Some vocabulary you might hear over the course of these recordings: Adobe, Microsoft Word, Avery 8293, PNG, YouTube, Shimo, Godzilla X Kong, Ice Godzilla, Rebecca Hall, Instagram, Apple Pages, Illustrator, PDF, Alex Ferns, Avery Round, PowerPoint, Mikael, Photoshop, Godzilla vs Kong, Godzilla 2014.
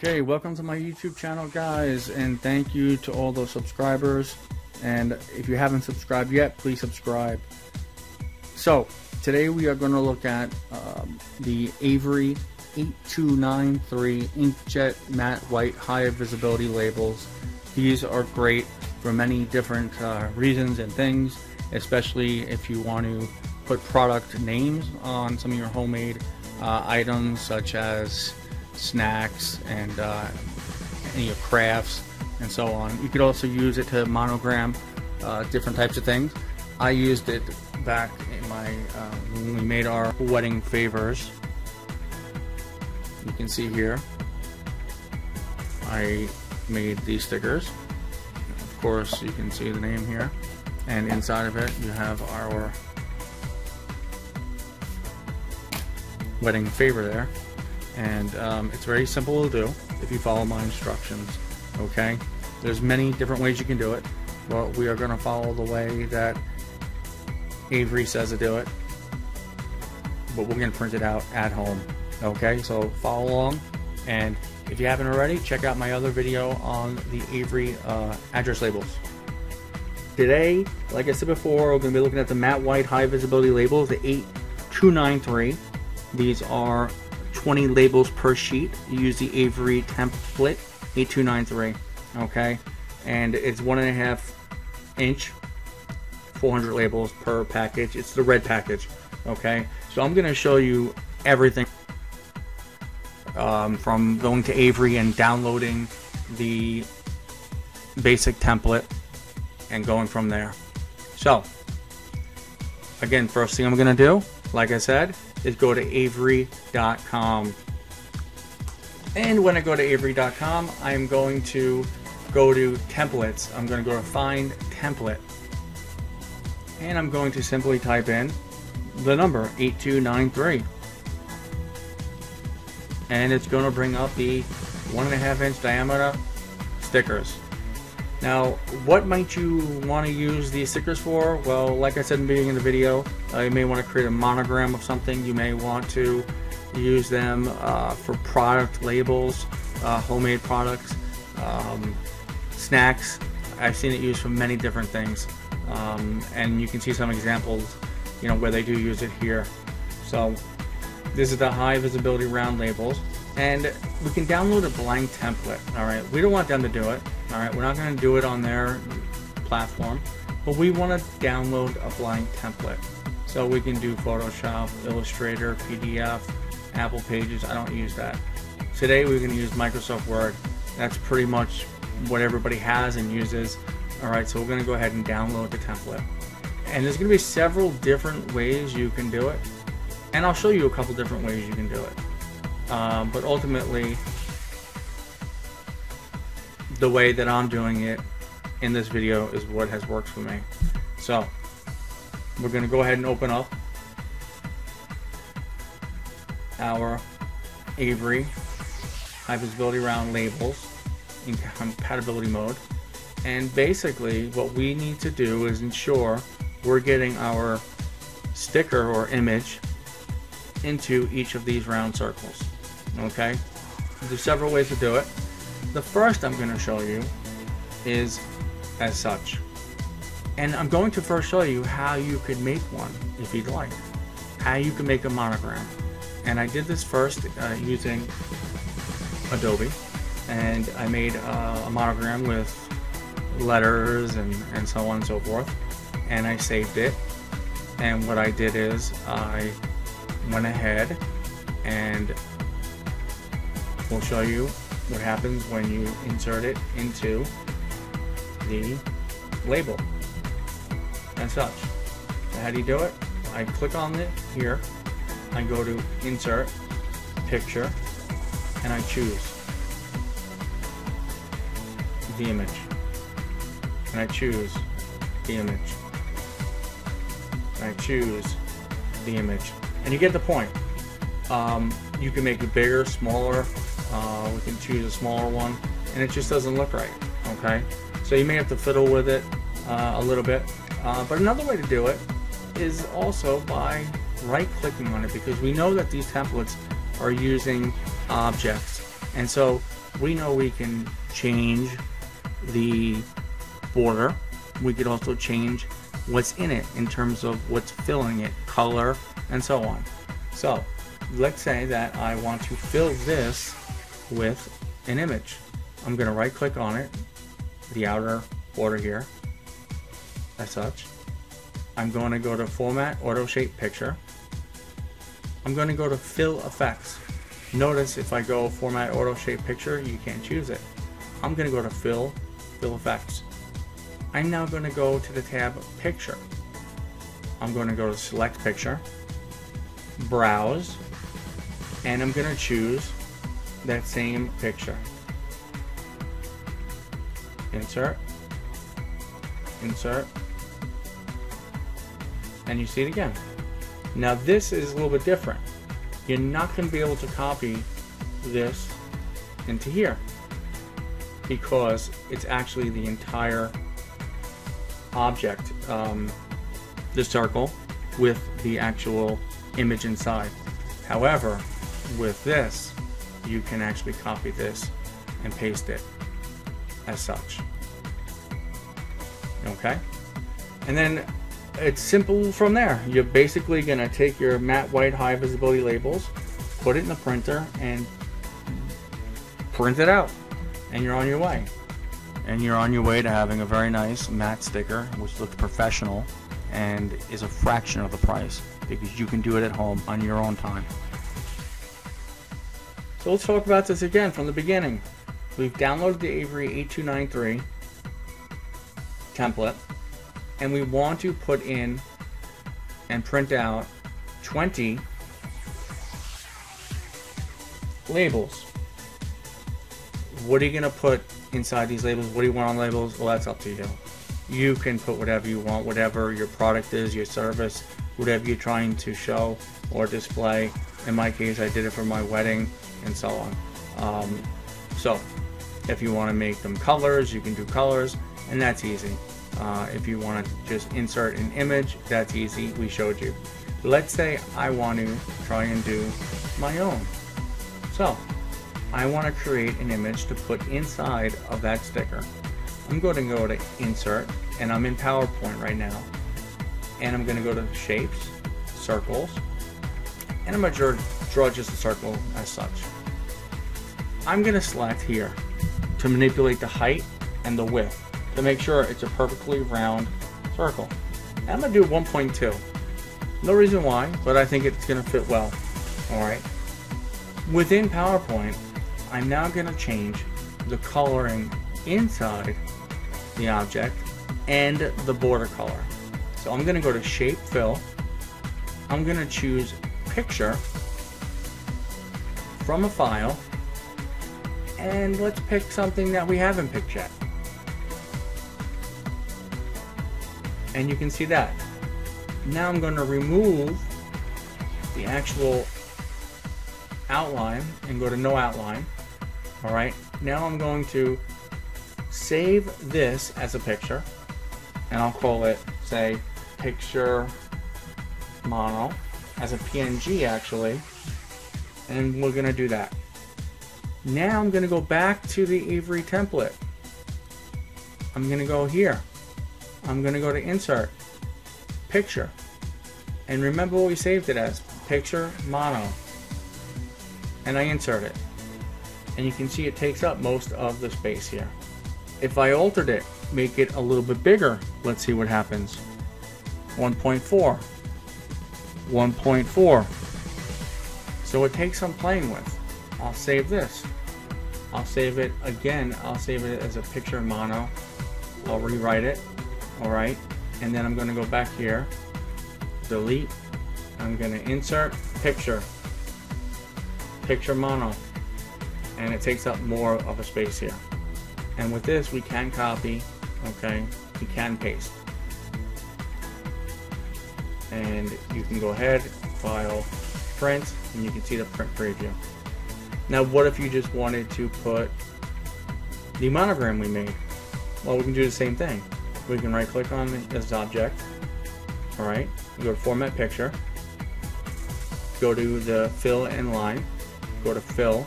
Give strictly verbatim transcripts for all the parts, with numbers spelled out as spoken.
Okay, welcome to my YouTube channel, guys, and thank you to all those subscribers. And if you haven't subscribed yet, please subscribe. So today we are going to look at um, the Avery eight two nine three inkjet matte white high visibility labels. These are great for many different uh, reasons and things, especially if you want to put product names on some of your homemade uh, items, such as snacks and uh, any of crafts and so on. You could also use it to monogram uh, different types of things. I used it back in my uh, when we made our wedding favors. You can see here I made these stickers. Of course, you can see the name here, and inside of it you have our wedding favor there. And um, it's very simple to do if you follow my instructions, okay? There's many different ways you can do it, but we are going to follow the way that Avery says to do it, but we're going to print it out at home, okay? So follow along, and if you haven't already, check out my other video on the Avery uh, address labels. Today, like I said before, we're going to be looking at the matte white high visibility labels, the eight two nine three. These are twenty labels per sheet. You use the Avery template eight two nine three, okay? And it's one and a half inch, four hundred labels per package. It's the red package, okay? So I'm gonna show you everything um, from going to Avery and downloading the basic template and going from there. So again, first thing I'm gonna do, like I said, is go to avery dot com, and when I go to avery dot com, I'm going to go to templates. I'm going to go to find template, and I'm going to simply type in the number eight two nine three, and it's going to bring up the one and a half inch diameter stickers. Now, what might you want to use these stickers for? Well, like I said in the beginning of the video, uh, you may want to create a monogram of something. You may want to use them uh, for product labels, uh, homemade products, um, snacks. I've seen it used for many different things. Um, and you can see some examples, you know, where they do use it here. So this is the high visibility round labels. And we can download a blank template, all right? We don't want them to do it, all right? We're not gonna do it on their platform, but we wanna download a blank template. So we can do Photoshop, Illustrator, P D F, Apple Pages. I don't use that. Today, we're gonna use Microsoft Word. That's pretty much what everybody has and uses. All right, so we're gonna go ahead and download the template. And there's gonna be several different ways you can do it. And I'll show you a couple different ways you can do it. Um, but ultimately, the way that I'm doing it in this video is what has worked for me. So we're going to go ahead and open up our Avery high visibility round labels in compatibility mode. And basically what we need to do is ensure we're getting our sticker or image into each of these round circles. Okay, there's several ways to do it. The first I'm going to show you is as such, and I'm going to first show you how you could make one if you'd like, how you can make a monogram. And I did this first uh, using Adobe, and I made uh, a monogram with letters and, and so on and so forth, and I saved it. And what I did is I went ahead, and we'll show you what happens when you insert it into the label and such. So how do you do it? I click on it here, I go to insert picture, and I choose the image, and I choose the image, and I choose the image. And you get the point. Um, you can make it bigger, smaller. Uh, we can choose a smaller one, and it just doesn't look right. Okay, so you may have to fiddle with it uh, a little bit. Uh, but another way to do it is also by right-clicking on it, because we know that these templates are using objects, and so we know we can change the border. We could also change what's in it in terms of what's filling it, color, and so on. So let's say that I want to fill this with an image. I'm going to right click on it, the outer border here, as such. I'm going to go to Format, Auto Shape Picture. I'm going to go to Fill Effects. Notice if I go Format, Auto Shape Picture, you can't choose it. I'm going to go to Fill, Fill Effects. I'm now going to go to the tab Picture. I'm going to go to Select Picture, Browse, and I'm going to choose that same picture. Insert, insert, and you see it again. Now this is a little bit different. You're not going to be able to copy this into here because it's actually the entire object, um, the circle with the actual image inside. However, with this, you can actually copy this and paste it as such. Okay, and then it's simple from there. You're basically going to take your matte white high visibility labels, put it in the printer, and print it out, and you're on your way. And you're on your way to having a very nice matte sticker which looks professional and is a fraction of the price because you can do it at home on your own time. So let's talk about this again from the beginning. We've downloaded the Avery eight two nine three template, and we want to put in and print out twenty labels. What are you going to put inside these labels? What do you want on labels? Well, that's up to you. You can put whatever you want, whatever your product is, your service, whatever you're trying to show or display. In my case, I did it for my wedding and so on. Um, so if you want to make them colors, you can do colors, and that's easy. Uh, if you want to just insert an image, that's easy. We showed you. Let's say I want to try and do my own. So I want to create an image to put inside of that sticker. I'm going to go to Insert, and I'm in PowerPoint right now. And I'm going to go to Shapes, Circles, and I'm going to draw just a circle as such. I'm going to select here to manipulate the height and the width to make sure it's a perfectly round circle. And I'm going to do one point two. No reason why, but I think it's going to fit well. All right. Within PowerPoint, I'm now going to change the coloring inside the object and the border color. So I'm going to go to Shape Fill. I'm going to choose Picture from a file, and let's pick something that we haven't picked yet. And you can see that. Now I'm going to remove the actual outline and go to No Outline. All right, now I'm going to save this as a picture, and I'll call it, say, picture mono as a P N G actually, and we're going to do that. Now I'm going to go back to the Avery template. I'm going to go here. I'm going to go to Insert, Picture, and remember what we saved it as, Picture Mono, and I insert it, and you can see it takes up most of the space here. If I altered it, make it a little bit bigger, let's see what happens. one point four, one point four, so it takes some playing with. I'll save this, I'll save it again, I'll save it as a Picture Mono, I'll rewrite it. Alright, and then I'm going to go back here, delete, I'm going to insert picture, picture mono, and it takes up more of a space here. And with this we can copy, okay, we can paste. And you can go ahead, file, print, and you can see the print preview. Now what if you just wanted to put the monogram we made? Well, we can do the same thing. We can right click on this object, all right, go to Format Picture, go to the Fill and Line, go to Fill,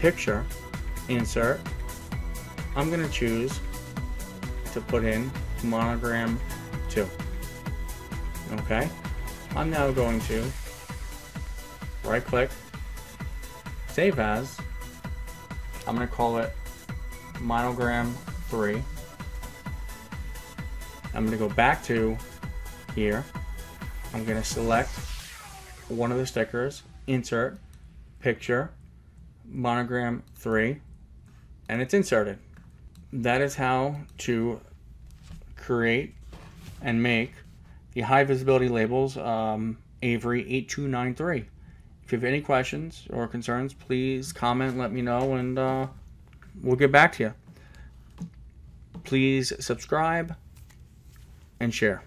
Picture, insert. I'm going to choose to put in monogram two. Okay, I'm now going to right click, save as. I'm going to call it monogram three. I'm going to go back to here. I'm going to select one of the stickers, insert, picture, monogram three, and it's inserted. That is how to create and make the high visibility labels, um, Avery eight two nine three. If you have any questions or concerns, please comment, let me know, and uh, we'll get back to you. Please subscribe and share.